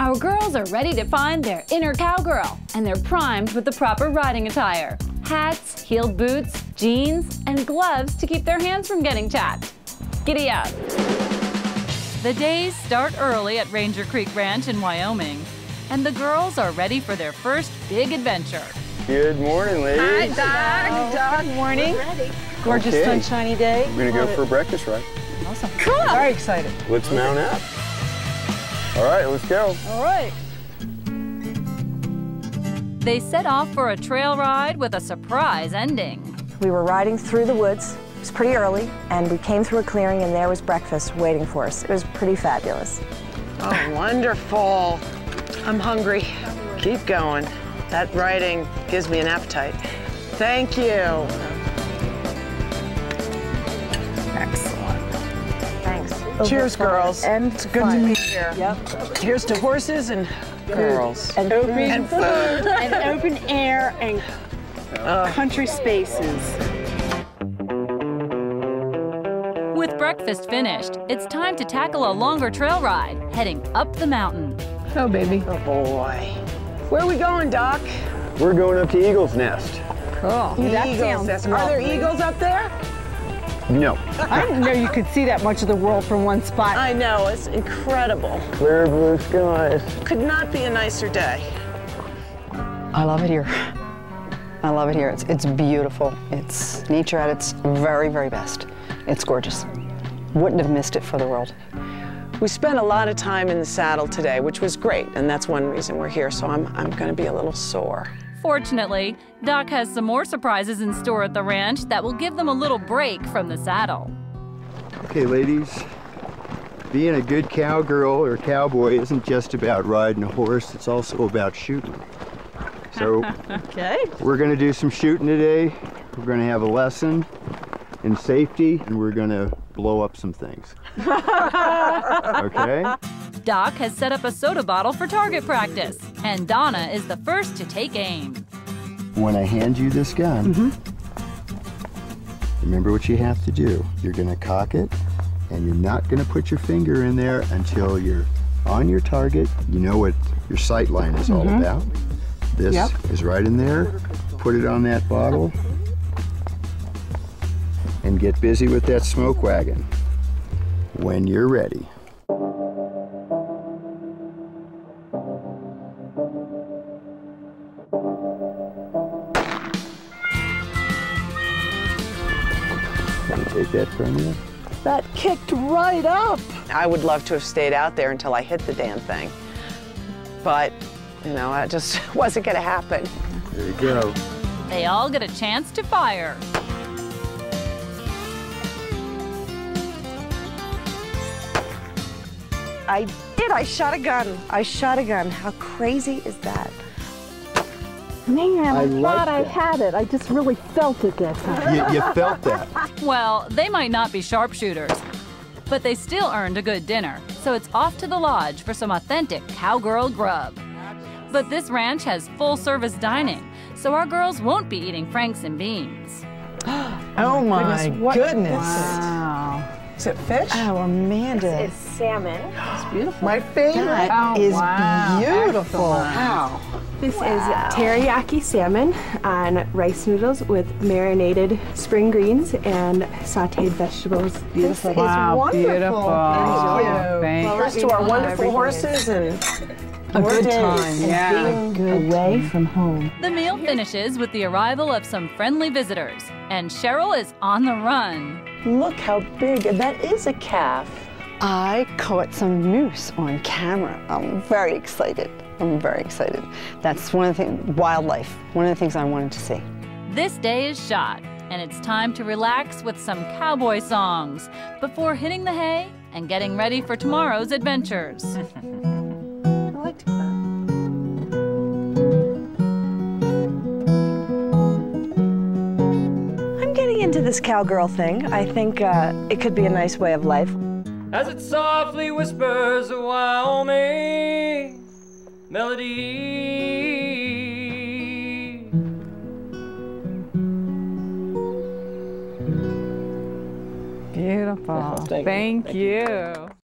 Our girls are ready to find their inner cowgirl, and they're primed with the proper riding attire. Hats, heeled boots, jeans, and gloves to keep their hands from getting chapped. Giddy up! The days start early at Ranger Creek Ranch in Wyoming, and the girls are ready for their first big adventure. Good morning, ladies. Hi, Doc. Good morning. We're ready. Gorgeous, okay. Sunshiny day. We're going to go for a breakfast ride. Awesome. Cool. I'm very excited. Let's mount up. All right, let's go. All right. They set off for a trail ride with a surprise ending. We were riding through the woods. It was pretty early, and we came through a clearing, and there was breakfast waiting for us. It was pretty fabulous. Oh, wonderful. I'm hungry. Keep going. That riding gives me an appetite. Thank you. Excellent. Thanks. Cheers, girls. And it's good to meet you. Yep. Cheers to horses and girls. And open food. And food. And open air and country spaces. With breakfast finished, it's time to tackle a longer trail ride, heading up the mountain. Oh, baby. Oh, boy. Where are we going, Doc? We're going up to Eagle's Nest. Cool. Eagle's Nest. Are there eagles up there? No. I didn't know you could see that much of the world from one spot. I know, it's incredible. Clear blue skies. Could not be a nicer day. I love it here. I love it here. It's beautiful. It's nature at its very, very best. It's gorgeous. Wouldn't have missed it for the world. We spent a lot of time in the saddle today, which was great, and that's one reason we're here, so I'm going to be a little sore. Fortunately, Doc has some more surprises in store at the ranch that will give them a little break from the saddle. Okay, ladies, being a good cowgirl or cowboy isn't just about riding a horse, it's also about shooting. So okay. We're going to do some shooting today. We're going to have a lesson in safety, and we're going to blow up some things. Okay? Doc has set up a soda bottle for target practice, and Donna is the first to take aim. When I hand you this gun, remember what you have to do. You're going to cock it, and you're not going to put your finger in there until you're on your target. You know what your sight line is all about. This is right in there. Put it on that bottle. And get busy with that smoke wagon when you're ready. Can you take that from you? That kicked right up! I would love to have stayed out there until I hit the damn thing. But, you know, it just wasn't going to happen. There you go. They all get a chance to fire. I did. I shot a gun. I shot a gun. How crazy is that? Man, I thought I had it. I just really felt it that time. You felt that. Well, they might not be sharpshooters, but they still earned a good dinner. So it's off to the lodge for some authentic cowgirl grub. But this ranch has full-service dining, so our girls won't be eating Franks and beans. Oh, my goodness. Wow. Is it fish? Oh, Amanda. This is salmon. It's beautiful. My favorite. That is beautiful. Wow. This is teriyaki salmon on rice noodles with marinated spring greens and sauteed vegetables. Beautiful. This is wonderful. Beautiful. Thank you. Thank you. To our wonderful horses and... A good time, yeah. Being away from home. The meal finishes with the arrival of some friendly visitors, and Cheryl is on the run. Look how big, and that is a calf. I caught some moose on camera. I'm very excited. I'm very excited. That's one of the things, wildlife, one of the things I wanted to see. This day is shot, and it's time to relax with some cowboy songs before hitting the hay and getting ready for tomorrow's adventures. I'm getting into this cowgirl thing. I think it could be a nice way of life. As it softly whispers a Wyoming melody, beautiful. Thank you.